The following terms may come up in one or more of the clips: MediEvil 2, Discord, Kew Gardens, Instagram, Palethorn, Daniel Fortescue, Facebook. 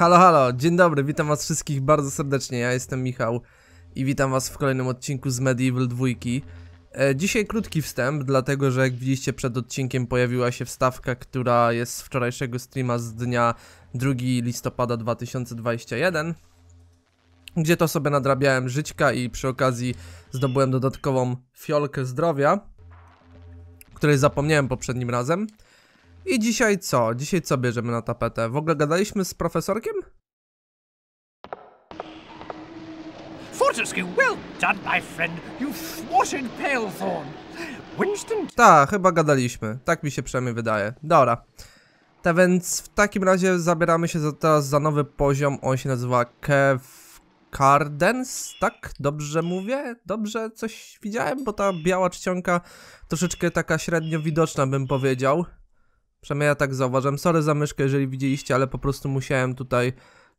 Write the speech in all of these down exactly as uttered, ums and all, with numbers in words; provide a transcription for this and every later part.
Halo, halo, dzień dobry, witam was wszystkich bardzo serdecznie, ja jestem Michał i witam was w kolejnym odcinku z MediEvil dwa. e, Dzisiaj krótki wstęp, dlatego że jak widzieliście przed odcinkiem pojawiła się wstawka, która jest z wczorajszego streama z dnia drugiego listopada dwa tysiące dwudziestego pierwszego, gdzie to sobie nadrabiałem żyćka i przy okazji zdobyłem dodatkową fiolkę zdrowia, której zapomniałem poprzednim razem. I dzisiaj co? Dzisiaj co bierzemy na tapetę? W ogóle gadaliśmy z profesorkiem? Fortescue, well done, my friend. You slaughtered Palethorn. Winston... Ta, chyba gadaliśmy. Tak mi się przynajmniej wydaje. Dobra. Ta więc w takim razie zabieramy się za, teraz za nowy poziom. On się nazywa Kew Gardens, tak? Dobrze mówię? Dobrze coś widziałem? Bo ta biała czcionka troszeczkę taka średnio widoczna, bym powiedział. Przynajmniej ja tak zauważam. Sorry za myszkę, jeżeli widzieliście, ale po prostu musiałem tutaj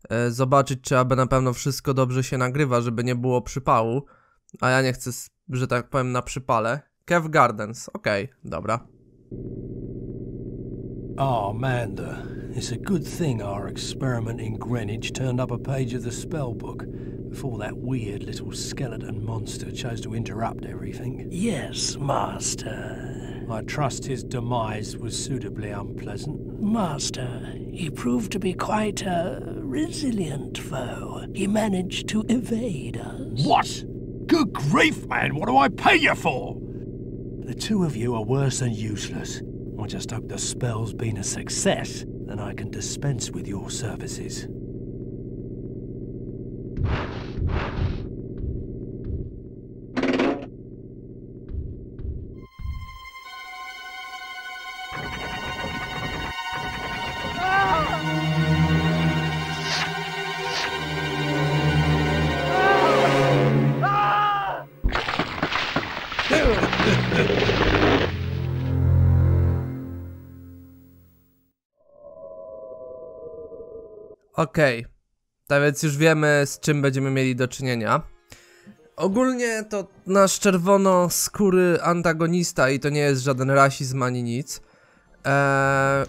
e, zobaczyć, czy aby na pewno wszystko dobrze się nagrywa, żeby nie było przypału. A ja nie chcę, że tak powiem, na przypale. Kew Gardens, okej, okay, dobra. Oh, Amanda, it's a good thing our experiment in Greenwich turned up a page of the spellbook before that weird little skeleton monster chose to interrupt everything. Yes, master. I trust his demise was suitably unpleasant. Master, he proved to be quite a resilient foe. He managed to evade us. What? Good grief, man! What do I pay you for? The two of you are worse than useless. I just hope the spell's been a success, then I can dispense with your services. Okej, okay. Tak więc już wiemy, z czym będziemy mieli do czynienia. Ogólnie to nasz czerwonoskóry antagonista i to nie jest żaden rasizm ani nic. Eee...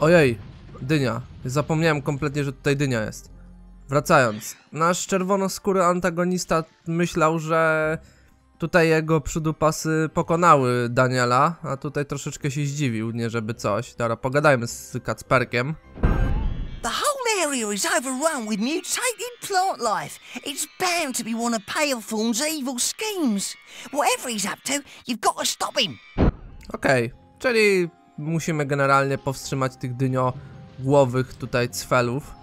Ojej, dynia. Zapomniałem kompletnie, że tutaj dynia jest. Wracając, nasz czerwonoskóry antagonista myślał, że tutaj jego przydupasy pokonały Daniela, a tutaj troszeczkę się zdziwił, nie żeby coś. Dobra, pogadajmy z Kacperkiem. The area is overrun with mutated plant life. It's bound to be one of Palethorn's evil schemes. Whatever he's up to, you've got to stop him. Okej, okay, czyli musimy generalnie powstrzymać tych dyniogłowych tutaj cfelów.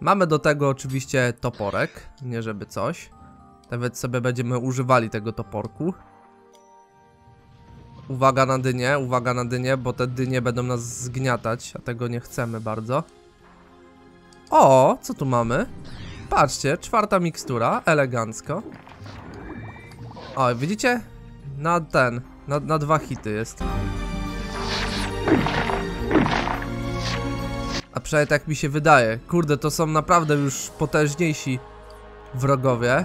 Mamy do tego oczywiście toporek, nie żeby coś. Nawet sobie będziemy używali tego toporku. Uwaga na dynie, uwaga na dynie, bo te dynie będą nas zgniatać, a tego nie chcemy bardzo. O, co tu mamy? Patrzcie, czwarta mikstura, elegancko. O, widzicie? Na ten, na, na dwa hity jest. A przynajmniej tak mi się wydaje. Kurde, to są naprawdę już potężniejsi wrogowie.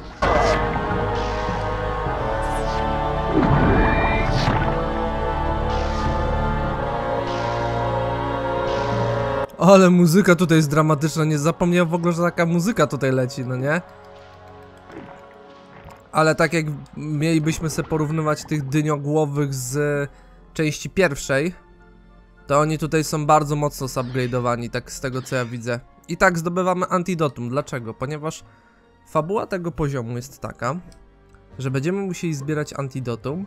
Ale muzyka tutaj jest dramatyczna, nie zapomniałem w ogóle, że taka muzyka tutaj leci, no nie? Ale tak jak mielibyśmy sobie porównywać tych dyniogłowych z części pierwszej, to oni tutaj są bardzo mocno zupgrade'owani, tak z tego co ja widzę. I tak zdobywamy antidotum, dlaczego? Ponieważ fabuła tego poziomu jest taka, że będziemy musieli zbierać antidotum,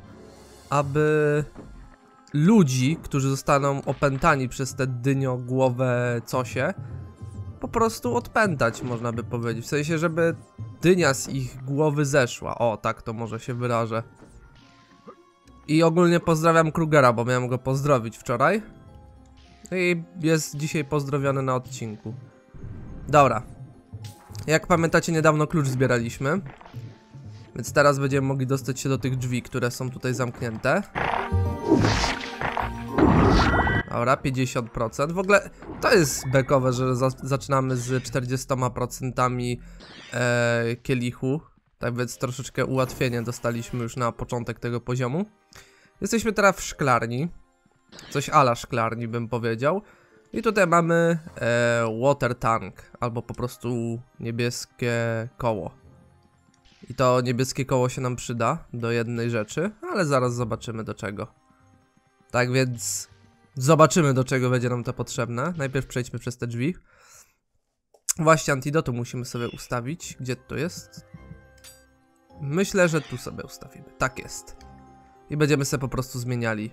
aby... ludzi, którzy zostaną opętani przez te dyniogłowe cosie, po prostu odpętać, można by powiedzieć. W sensie, żeby dynia z ich głowy zeszła. O, tak to może się wyrażę. I ogólnie pozdrawiam Krugera, bo miałem go pozdrowić wczoraj. I jest dzisiaj pozdrowiony na odcinku. Dobra. Jak pamiętacie, niedawno klucz zbieraliśmy. Więc teraz będziemy mogli dostać się do tych drzwi, które są tutaj zamknięte. Dobra, pięćdziesiąt procent. W ogóle to jest bekowe, że za zaczynamy z czterdziestoma procentami e, kielichu. Tak więc troszeczkę ułatwienie dostaliśmy już na początek tego poziomu. Jesteśmy teraz w szklarni. Coś ala szklarni bym powiedział. I tutaj mamy e, water tank, albo po prostu niebieskie koło. I to niebieskie koło się nam przyda do jednej rzeczy, ale zaraz zobaczymy do czego. Tak więc zobaczymy do czego będzie nam to potrzebne. Najpierw przejdźmy przez te drzwi. Właśnie antidotum musimy sobie ustawić. Gdzie to jest? Myślę, że tu sobie ustawimy. Tak jest. I będziemy sobie po prostu zmieniali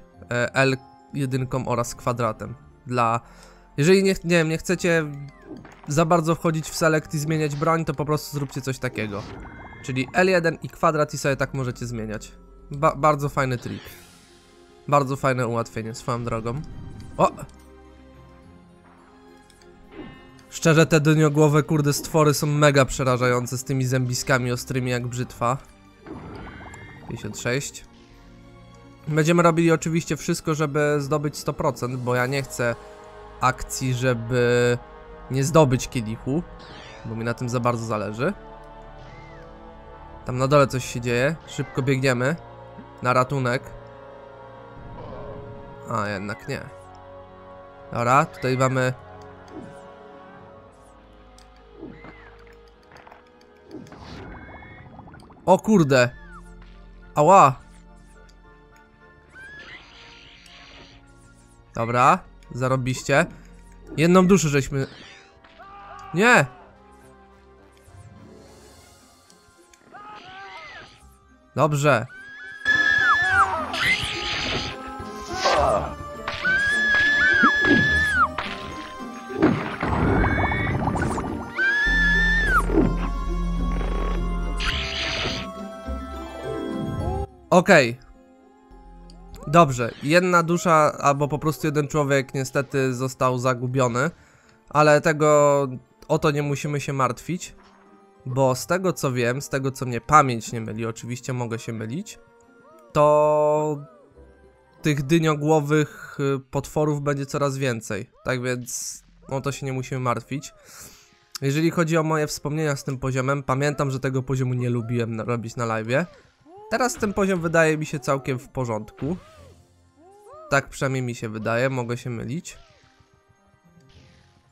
L jedynką oraz kwadratem. Dla... Jeżeli nie, nie wiem, nie chcecie za bardzo wchodzić w select i zmieniać broń, to po prostu zróbcie coś takiego. Czyli L jeden i kwadrat i sobie tak możecie zmieniać. Ba bardzo fajny trik. Bardzo fajne ułatwienie swoją drogą. O! Szczerze te dyniogłowe kurde stwory są mega przerażające z tymi zębiskami ostrymi jak brzytwa. pięćdziesiąt sześć. Będziemy robili oczywiście wszystko, żeby zdobyć sto procent, bo ja nie chcę akcji, żeby nie zdobyć kielichu, bo mi na tym za bardzo zależy. Tam na dole coś się dzieje, szybko biegniemy na ratunek. A jednak nie. Dobra, tutaj mamy... O kurde! Ała! Dobra, zarobiście. Jedną duszę żeśmy... Nie! Dobrze. Okej. Dobrze, jedna dusza albo po prostu jeden człowiek niestety został zagubiony. Ale tego, o to nie musimy się martwić. Bo z tego co wiem, z tego co mnie pamięć nie myli, oczywiście mogę się mylić, to tych dyniogłowych potworów będzie coraz więcej. Tak więc o to się nie musimy martwić. Jeżeli chodzi o moje wspomnienia z tym poziomem, pamiętam, że tego poziomu nie lubiłem robić na live'ie. Teraz ten poziom wydaje mi się całkiem w porządku. Tak przynajmniej mi się wydaje, mogę się mylić.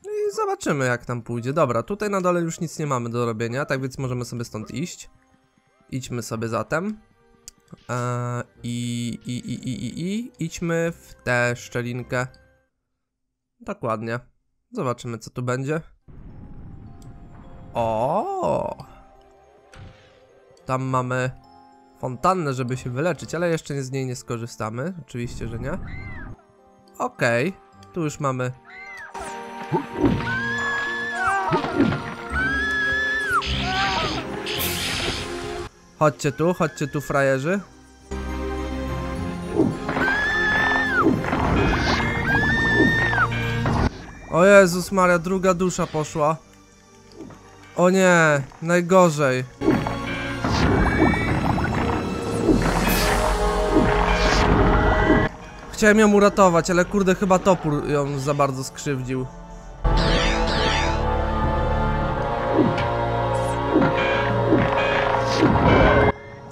I zobaczymy jak tam pójdzie. Dobra, tutaj na dole już nic nie mamy do robienia, tak więc możemy sobie stąd iść. Idźmy sobie zatem. Eee, i, i, i, i, i, i, idźmy w tę szczelinkę. Dokładnie. Zobaczymy co tu będzie. O! Tam mamy fontannę, żeby się wyleczyć, ale jeszcze z niej nie skorzystamy. Oczywiście, że nie. Okej, okay. Tu już mamy... Chodźcie tu, chodźcie tu frajerzy. O Jezus Maria, druga dusza poszła. O nie, najgorzej. Chciałem ją uratować, ale kurde chyba topór ją za bardzo skrzywdził.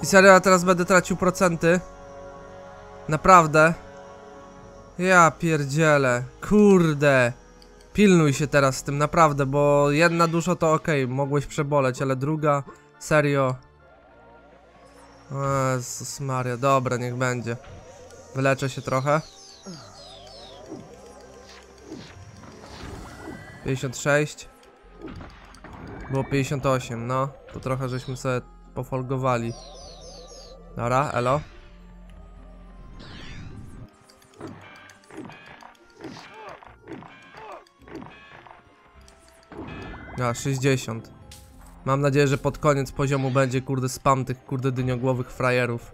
I serio, ja teraz będę tracił procenty. Naprawdę. Ja pierdzielę. Kurde. Pilnuj się teraz z tym, naprawdę, bo jedna dusza to okej, mogłeś przeboleć, ale druga... Serio. Jezus Maria, dobra, niech będzie. Wyleczę się trochę. pięćdziesiąt sześć. Było pięćdziesiąt osiem, no. To trochę żeśmy sobie pofolgowali. Dobra, elo. A, sześćdziesiąt. Mam nadzieję, że pod koniec poziomu będzie kurde spam tych kurde dyniogłowych frajerów.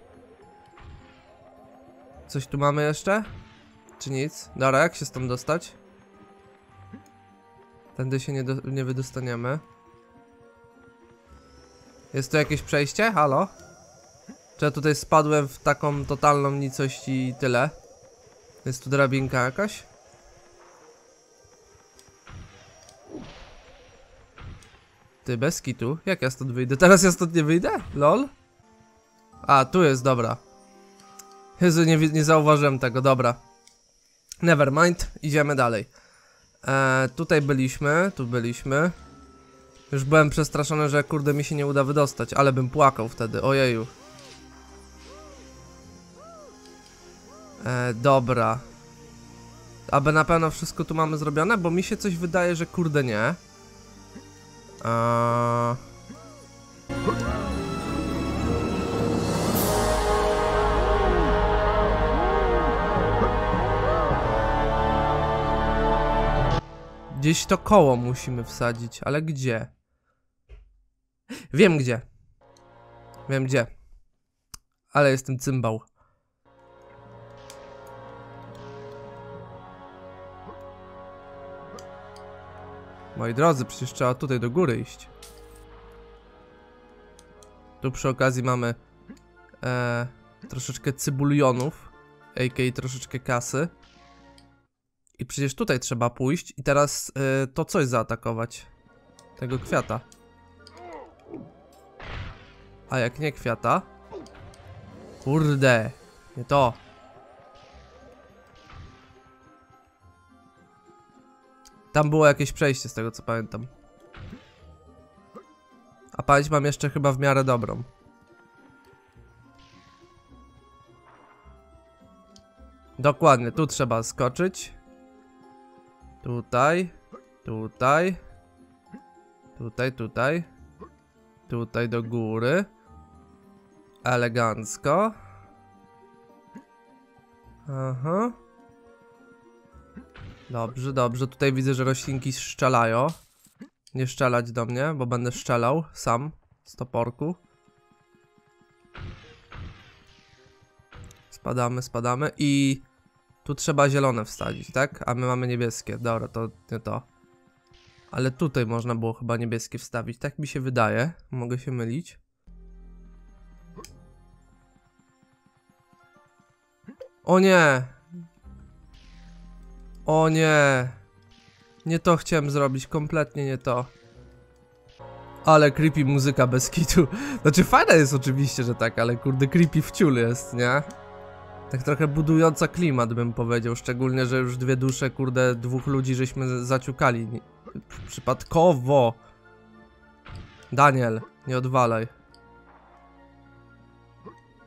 Coś tu mamy jeszcze? Czy nic? Dobra, jak się stąd dostać? Tędy się nie, do, nie wydostaniemy. Jest tu jakieś przejście? Halo? Czy ja tutaj spadłem w taką totalną nicość i tyle? Jest tu drabinka jakaś? Ty, bez kitu? Jak ja stąd wyjdę? Teraz ja stąd nie wyjdę? Lol? A, tu jest, dobra. Jezu, nie, nie zauważyłem tego, dobra. Never mind, idziemy dalej. E, tutaj byliśmy, tu byliśmy. Już byłem przestraszony, że kurde mi się nie uda wydostać, ale bym płakał wtedy, ojeju. E, dobra. Aby na pewno wszystko tu mamy zrobione, bo mi się coś wydaje, że kurde nie. Eee... Gdzieś to koło musimy wsadzić, ale gdzie? Wiem gdzie. Wiem gdzie. Ale jestem cymbał. Moi drodzy, przecież trzeba tutaj do góry iść. Tu przy okazji mamy e, troszeczkę cybulionów, a k a troszeczkę kasy. I przecież tutaj trzeba pójść i teraz e, to coś zaatakować. Tego kwiata. A jak nie kwiata? Kurde, nie to. Tam było jakieś przejście, z tego co pamiętam. A pamięć mam jeszcze chyba w miarę dobrą. Dokładnie, tu trzeba skoczyć. Tutaj. Tutaj. Tutaj, tutaj. Tutaj do góry. Elegancko. Aha. Dobrze, dobrze, tutaj widzę, że roślinki szczelają. Nie szczelać do mnie, bo będę szczelał sam z toporku. Spadamy, spadamy i tu trzeba zielone wsadzić, tak? A my mamy niebieskie, dobra, to nie to. Ale tutaj można było chyba niebieskie wstawić, tak mi się wydaje, mogę się mylić. O nie! O nie, nie to chciałem zrobić, kompletnie nie to. Ale creepy muzyka bez kitu. Znaczy fajna jest oczywiście, że tak, ale kurde creepy wciul jest, nie? Tak trochę budująca klimat bym powiedział, szczególnie, że już dwie dusze, kurde, dwóch ludzi żeśmy zaciukali. Przypadkowo. Daniel, nie odwalaj.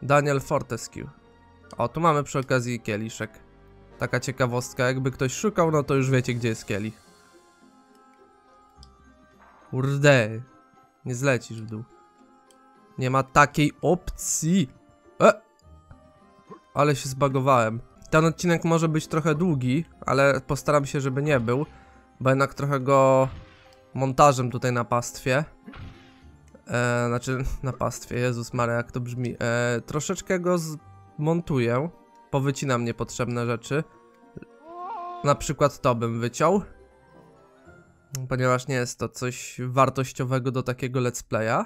Daniel Fortescue. O, tu mamy przy okazji kieliszek. Taka ciekawostka, jakby ktoś szukał, no to już wiecie, gdzie jest kielich. Kurde, nie zlecisz w dół. Nie ma takiej opcji. E! Ale się zbagowałem. Ten odcinek może być trochę długi, ale postaram się, żeby nie był. Bo jednak trochę go montażem tutaj na pastwie. E, znaczy, na pastwie, Jezus Maria, jak to brzmi. E, troszeczkę go zmontuję. Powycinam niepotrzebne rzeczy. Na przykład to bym wyciął. Ponieważ nie jest to coś wartościowego do takiego let's playa.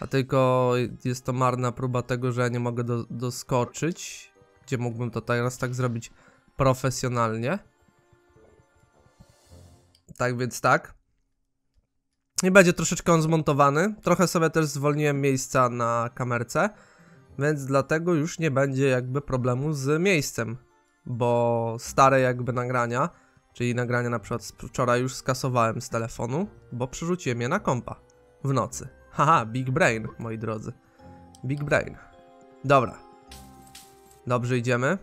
A tylko jest to marna próba tego, że ja nie mogę do, doskoczyć. Gdzie mógłbym to teraz tak zrobić profesjonalnie. Tak więc tak. I będzie troszeczkę on zmontowany. Trochę sobie też zwolniłem miejsca na kamerce. Więc dlatego już nie będzie jakby problemu z miejscem, bo stare jakby nagrania, czyli nagrania na przykład wczoraj już skasowałem z telefonu, bo przerzuciłem je na kompa w nocy. Haha, big brain, moi drodzy. Big brain. Dobra. Dobrze, idziemy.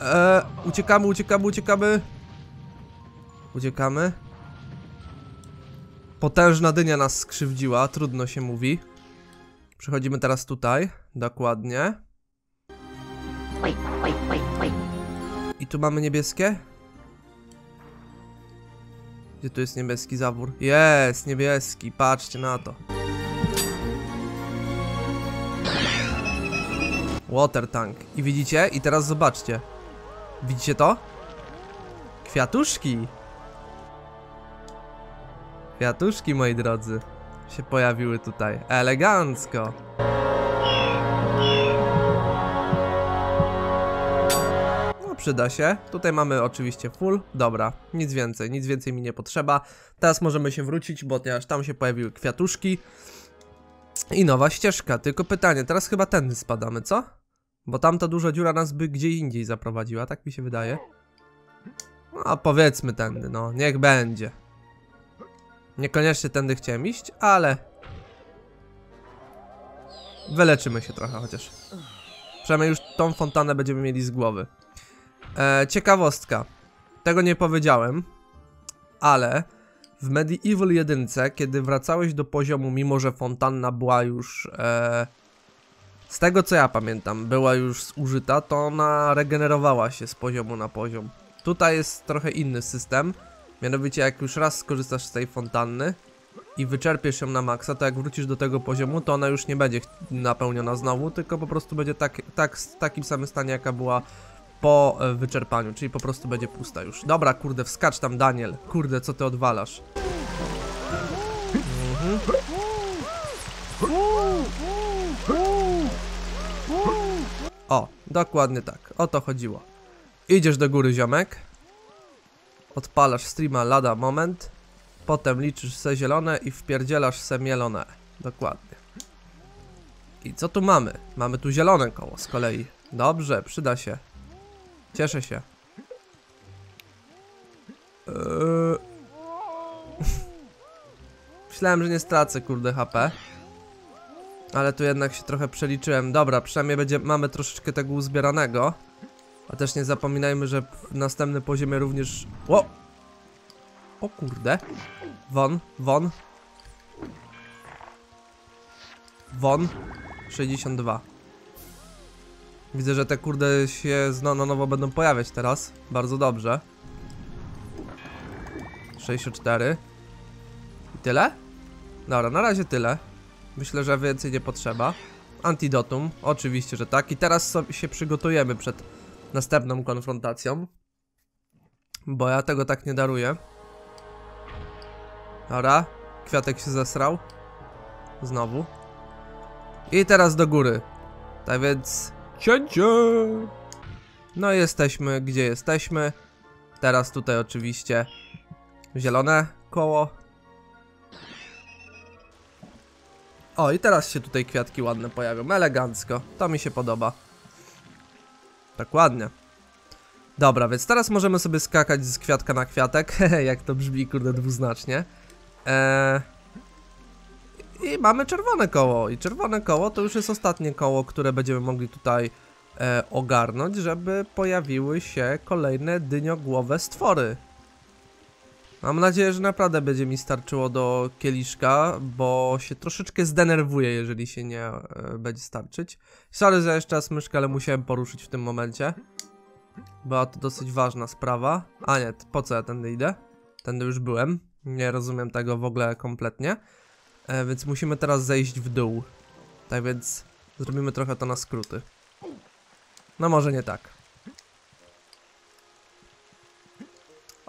Eee, uciekamy, uciekamy, uciekamy. Uciekamy. Potężna dynia nas skrzywdziła, trudno się mówi. Przechodzimy teraz tutaj, dokładnie. I tu mamy niebieskie? Gdzie tu jest niebieski zawór? Jest, niebieski, patrzcie na to. Water tank. I widzicie? I teraz zobaczcie. Widzicie to? Kwiatuszki! Kwiatuszki, moi drodzy, się pojawiły tutaj. Elegancko. No przyda się. Tutaj mamy oczywiście full. Dobra, nic więcej, nic więcej mi nie potrzeba. Teraz możemy się wrócić, bo ponieważ tam się pojawiły kwiatuszki. I nowa ścieżka, tylko pytanie, teraz chyba tędy spadamy, co? Bo tamta duża dziura nas by gdzie indziej zaprowadziła, tak mi się wydaje. No powiedzmy tędy, no, niech będzie. Niekoniecznie tędy chciałem iść, ale wyleczymy się trochę chociaż. Przynajmniej już tą fontanę będziemy mieli z głowy. e, Ciekawostka. Tego nie powiedziałem, ale w MediEvil jeden, kiedy wracałeś do poziomu, mimo że fontanna była już e, z tego co ja pamiętam, była już zużyta, to ona regenerowała się z poziomu na poziom. Tutaj jest trochę inny system. Mianowicie jak już raz skorzystasz z tej fontanny i wyczerpiesz ją na maksa, to jak wrócisz do tego poziomu, to ona już nie będzie napełniona znowu, tylko po prostu będzie tak, tak, w takim samym stanie, jaka była po wyczerpaniu, czyli po prostu będzie pusta już. Dobra, kurde, wskacz tam, Daniel. Kurde, co ty odwalasz? Mhm. O, dokładnie tak, o to chodziło. Idziesz do góry, ziomek. Odpalasz streama lada moment. Potem liczysz se zielone i wpierdzielasz se mielone. Dokładnie. I co tu mamy? Mamy tu zielone koło z kolei. Dobrze, przyda się. Cieszę się. Eee... Myślałem, że nie stracę, kurde, H P. Ale tu jednak się trochę przeliczyłem. Dobra, przynajmniej będzie... mamy troszeczkę tego uzbieranego. A też nie zapominajmy, że w następnym poziomie również... O! O kurde. Won, won. Won. sześćdziesiąt dwa. Widzę, że te kurde się na nowo będą pojawiać teraz. Bardzo dobrze. sześćdziesiąt cztery. I tyle? Dobra, na razie tyle. Myślę, że więcej nie potrzeba. Antidotum. Oczywiście, że tak. I teraz sobie się przygotujemy przed następną konfrontacją. Bo ja tego tak nie daruję. Dobra, kwiatek się zesrał. Znowu. I teraz do góry. Tak więc... Cięcie! No i jesteśmy, gdzie jesteśmy. Teraz tutaj oczywiście zielone koło. O, i teraz się tutaj kwiatki ładne pojawią. Elegancko. To mi się podoba. Dokładnie. Dobra, więc teraz możemy sobie skakać z kwiatka na kwiatek. Jak to brzmi, kurde, dwuznacznie. Eee... I mamy czerwone koło. I czerwone koło to już jest ostatnie koło, które będziemy mogli tutaj e, ogarnąć, żeby pojawiły się kolejne dyniogłowe stwory. Mam nadzieję, że naprawdę będzie mi starczyło do kieliszka, bo się troszeczkę zdenerwuję, jeżeli się nie e, będzie starczyć. Sorry za jeszcze raz myszkę, ale musiałem poruszyć w tym momencie. Była to dosyć ważna sprawa. A nie, po co ja tędy idę? Tędy już byłem. Nie rozumiem tego w ogóle kompletnie. E, więc musimy teraz zejść w dół. Tak więc zrobimy trochę to na skróty. No może nie tak.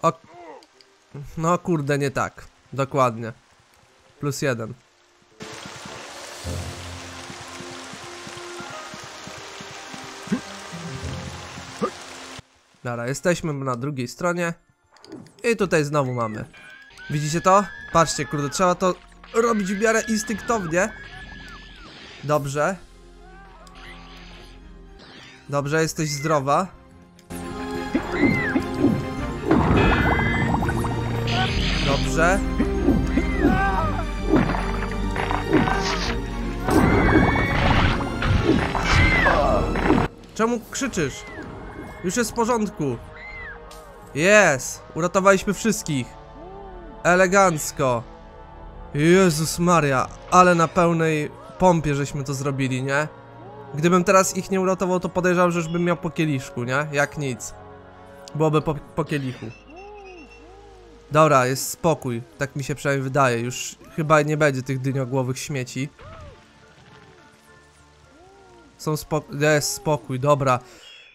O... No kurde, nie tak. Dokładnie. Plus jeden. Dobra, jesteśmy na drugiej stronie. I tutaj znowu mamy. Widzicie to? Patrzcie, kurde, trzeba to robić w miarę instynktownie. Dobrze. Dobrze, jesteś zdrowa. Dobrze. Czemu krzyczysz? Już jest w porządku. Jest! Uratowaliśmy wszystkich. Elegancko. Jezus Maria, ale na pełnej pompie żeśmy to zrobili, nie? Gdybym teraz ich nie uratował, to podejrzewam, że już bym miał po kieliszku, nie? Jak nic. Byłoby po, po kielichu. Dobra, jest spokój. Tak mi się przynajmniej wydaje. Już chyba nie będzie tych dyniogłowych śmieci. Są spokój. Jest spokój, dobra.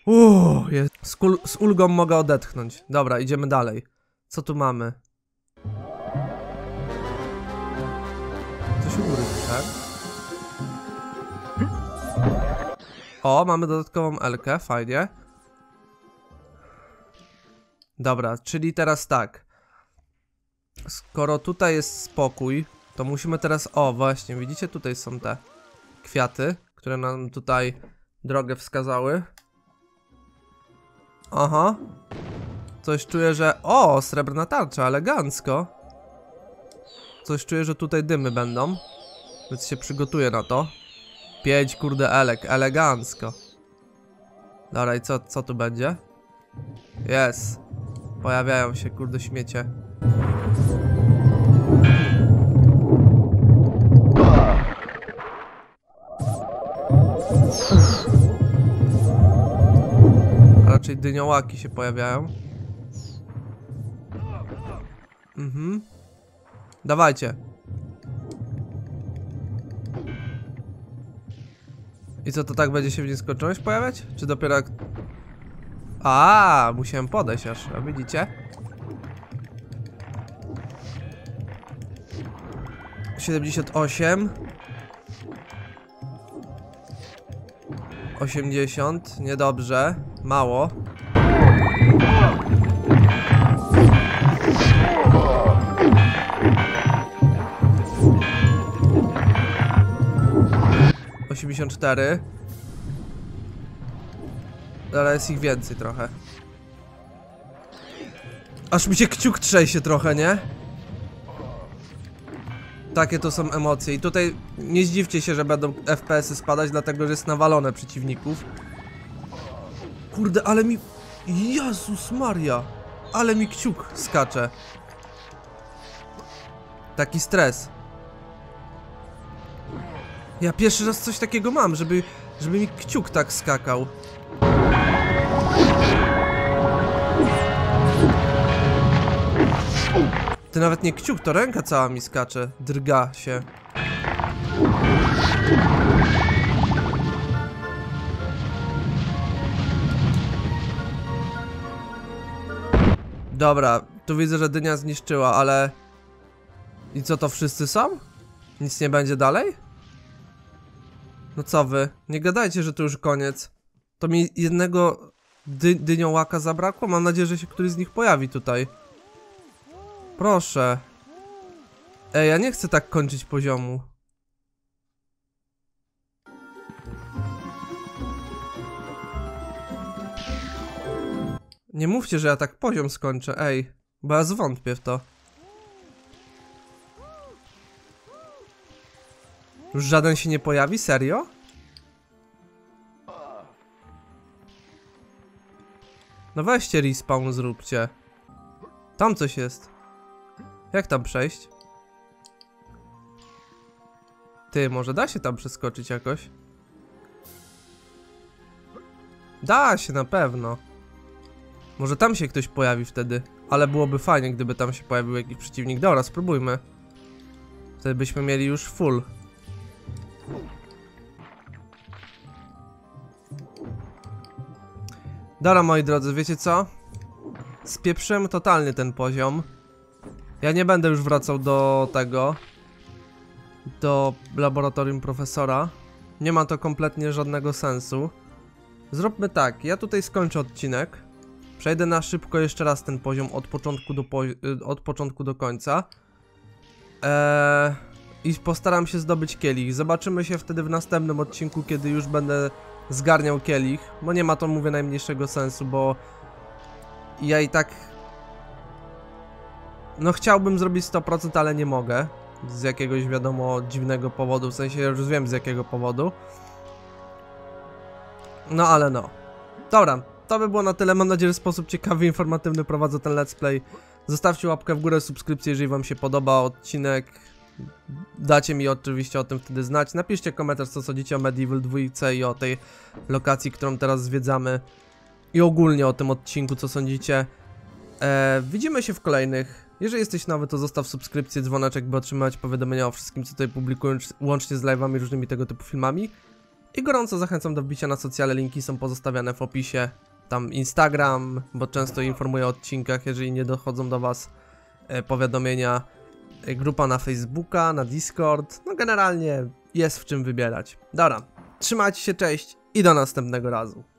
Uuu, z, z ulgą mogę odetchnąć. Dobra, idziemy dalej. Co tu mamy? Coś u góry, tak? O, mamy dodatkową Elkę, fajnie. Dobra, czyli teraz tak. Skoro tutaj jest spokój, to musimy teraz... O, właśnie, widzicie? Tutaj są te kwiaty, które nam tutaj drogę wskazały. Aha. Coś czuję, że... O, srebrna tarcza, elegancko. Coś czuję, że tutaj dymy będą. Więc się przygotuję na to. Pięć, kurde, elek, elegancko. Dobra, i co, co tu będzie? Jest. Pojawiają się, kurde, śmiecie. A raczej dyniołaki się pojawiają. Mhm. Dawajcie. I co, to tak będzie się w nieskończoność pojawiać? Czy dopiero jak... A, musiałem podejść aż, a widzicie? siedemdziesiąt osiem. osiemdziesiąt, niedobrze, mało. osiemdziesiąt cztery. Ale jest ich więcej trochę. Aż mi się kciuk trzęsie trochę, nie? Takie to są emocje. I tutaj nie zdziwcie się, że będą F P S-y spadać, dlatego że jest nawalone przeciwników. Kurde, ale mi... Jezus Maria! Ale mi kciuk skacze. Taki stres. Ja pierwszy raz coś takiego mam, żeby, żeby mi kciuk tak skakał. To nawet nie kciuk, to ręka cała mi skacze, drga się. Dobra, tu widzę, że dynia zniszczyła, ale... I co, to wszyscy są? Nic nie będzie dalej? No co wy, nie gadajcie, że to już koniec. To mi jednego dy dyniołaka zabrakło, mam nadzieję, że się któryś z nich pojawi tutaj. Proszę. Ej, ja nie chcę tak kończyć poziomu. Nie mówcie, że ja tak poziom skończę, ej. Bo ja zwątpię w to. Już żaden się nie pojawi? Serio? No weźcie respawn zróbcie. Tam coś jest. Jak tam przejść? Ty, może da się tam przeskoczyć jakoś? Da się na pewno. Może tam się ktoś pojawi wtedy. Ale byłoby fajnie, gdyby tam się pojawił jakiś przeciwnik. Dobra, spróbujmy. Wtedy byśmy mieli już full. Dobra, moi drodzy, wiecie co? Spieprzyłem totalnie ten poziom. Ja nie będę już wracał do tego, do laboratorium profesora. Nie ma to kompletnie żadnego sensu. Zróbmy tak, ja tutaj skończę odcinek. Przejdę na szybko jeszcze raz ten poziom od początku do, po od początku do końca. Eee, I postaram się zdobyć kielich. Zobaczymy się wtedy w następnym odcinku, kiedy już będę zgarniał kielich. No nie ma to, mówię, najmniejszego sensu, bo ja i tak... No chciałbym zrobić sto procent, ale nie mogę. Z jakiegoś, wiadomo, dziwnego powodu. W sensie już wiem z jakiego powodu. No ale no. Dobra, to by było na tyle. Mam nadzieję, że w sposób ciekawy, informatywny prowadzę ten let's play. Zostawcie łapkę w górę, subskrypcję, jeżeli wam się podoba odcinek. Dacie mi oczywiście o tym wtedy znać. Napiszcie komentarz, co sądzicie o MediEvil dwa i o tej lokacji, którą teraz zwiedzamy. I ogólnie o tym odcinku, co sądzicie. Eee, widzimy się w kolejnych. Jeżeli jesteś nowy, to zostaw subskrypcję, dzwoneczek, by otrzymywać powiadomienia o wszystkim, co tutaj publikuję, łącznie z live'ami i różnymi tego typu filmami. I gorąco zachęcam do wbicia na socjale, linki są pozostawiane w opisie. Tam Instagram, bo często informuję o odcinkach, jeżeli nie dochodzą do was e, powiadomienia. E, grupa na Facebooka, na Discord, no generalnie jest w czym wybierać. Dobra, trzymajcie się, cześć i do następnego razu.